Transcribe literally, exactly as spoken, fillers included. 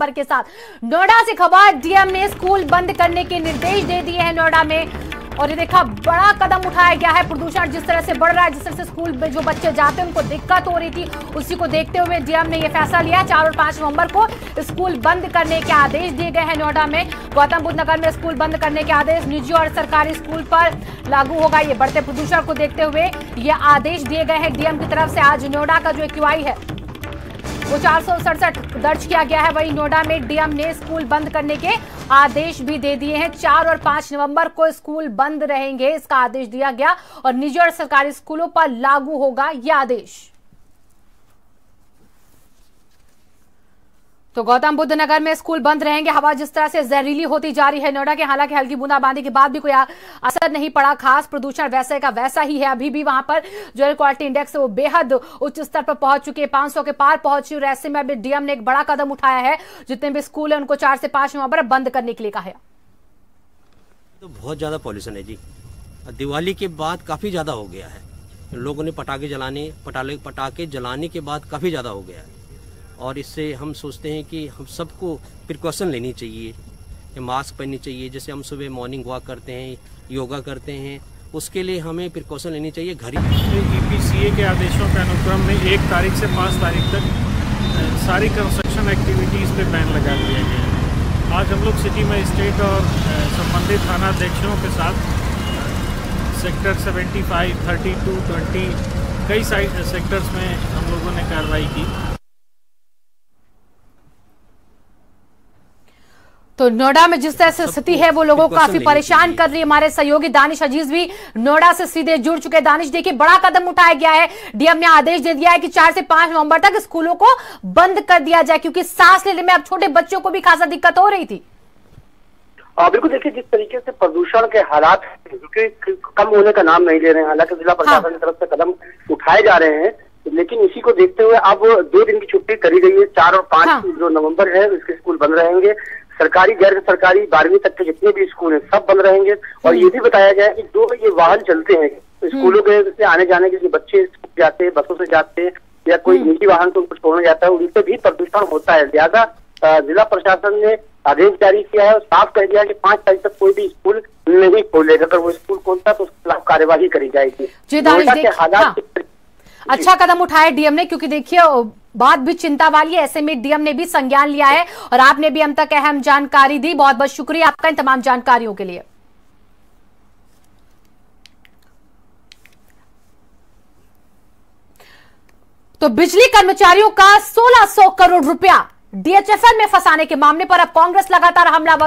खबर के साथ नोएडा से खबर। डीएम ने स्कूल बंद करने के निर्देश दे दिए हैं नोएडा में। और ये देखा, बड़ा कदम उठाया गया है। प्रदूषण जिस तरह से बढ़ रहा है, जिस तरह से स्कूल में जो बच्चे जाते हैं उनको दिक्कत हो रही थी, उसी को देखते हुए डीएम ने ये फैसला लिया। चार और पांच नवंबर को स्कूल बंद करने के आदेश दिए गए हैं नोएडा में। गौतम बुद्ध नगर में स्कूल बंद करने के आदेश निजी और सरकारी स्कूल पर लागू होगा। ये बढ़ते प्रदूषण को देखते हुए ये आदेश दिए गए हैं डीएम की तरफ से। आज नोएडा का जो एक्यूआई है वो चार सौ सड़सठ दर्ज किया गया है। वहीं नोएडा में डीएम ने स्कूल बंद करने के आदेश भी दे दिए हैं। चार और पांच नवंबर को स्कूल बंद रहेंगे, इसका आदेश दिया गया और निजी और सरकारी स्कूलों पर लागू होगा यह आदेश। तो गौतम बुद्ध नगर में स्कूल बंद रहेंगे। हवा जिस तरह से जहरीली होती जा रही है नोएडा के, हालांकि हल्की बूंदाबांदी के बाद भी कोई असर नहीं पड़ा खास। प्रदूषण वैसे का वैसा ही है। अभी भी वहां पर जो एयर क्वालिटी इंडेक्स है वो बेहद उच्च स्तर पर पहुंच चुके हैं, पांच सौ के पार पहुंची। और ऐसे में अभी डीएम ने एक बड़ा कदम उठाया है। जितने भी स्कूल है उनको चार से पांच नवंबर बंद करने के लिए कहा है। तो बहुत ज्यादा पॉल्यूशन है जी। दिवाली के बाद काफी ज्यादा हो गया है। लोगों ने पटाखे जलाने पटाखे जलाने के बाद काफी ज्यादा हो गया है। और इससे हम सोचते हैं कि हम सबको प्रिकॉशन लेनी चाहिए, मास्क पहननी चाहिए। जैसे हम सुबह मॉर्निंग वॉक करते हैं, योगा करते हैं, उसके लिए हमें प्रिकॉशन लेनी चाहिए। घर ही ई पी सी ए के आदेशों के अनुक्रम में एक तारीख से पाँच तारीख तक सारी कंस्ट्रक्शन एक्टिविटीज़ पे बैन लगा दिया गया है। आज हम लोग सिटी में स्टेट और संबंधित थाना अध्यक्षों के साथ sector seventy five thirty two twenty कई साइड सेक्टर्स में हम लोगों ने कार्रवाई की। तो नोएडा में जिस तरह से स्थिति है वो लोगों को काफी परेशान कर रही है। हमारे सहयोगी दानिश अजीज भी नोएडा से सीधे जुड़ चुके हैं। दानिश, देखिए बड़ा कदम उठाया गया है। डीएम ने आदेश दे दिया है कि चार से पांच नवंबर तक स्कूलों को बंद कर दिया जाए, क्योंकि सांस लेने में अब छोटे बच्चों को भी खासा दिक्कत हो रही थी। बिल्कुल, देखिए जिस तरीके से प्रदूषण के हालात कम होने का नाम नहीं ले रहे हैं। हालांकि जिला प्रशासन की तरफ से कदम उठाए जा रहे हैं, लेकिन इसी को देखते हुए अब दो दिन की छुट्टी करी गई है। चार और पांच जो नवम्बर है उसके स्कूल बंद रहेंगे। सरकारी, गैर सरकारी, बारहवीं तक के जितने भी स्कूल हैं सब बंद रहेंगे। और ये भी बताया गया है कि जो ये वाहन चलते हैं स्कूलों के आने जाने के लिए, बच्चे जाते हैं बसों से जाते हैं या कोई निजी वाहन को कुछ छोड़ने जाता है, उनसे भी प्रदूषण होता है। ज्यादा जिला प्रशासन ने आदेश जारी किया है और साफ कह दिया कि पांच तारीख तक कोई भी स्कूल नहीं खोलेगा। अगर वो स्कूल खोलता है तो उसके खिलाफ कार्यवाही करी जाएगी। हालात अच्छा कदम उठाया डीएम ने, क्योंकि देखिए बात भी चिंता वाली है। ऐसे में डीएम ने भी संज्ञान लिया है और आपने भी हम तक अहम जानकारी दी। बहुत बहुत शुक्रिया आपका इन तमाम जानकारियों के लिए। तो बिजली कर्मचारियों का सोलह सौ करोड़ रुपया डीएचएफए में फंसाने के मामले पर अब कांग्रेस लगातार हमलावर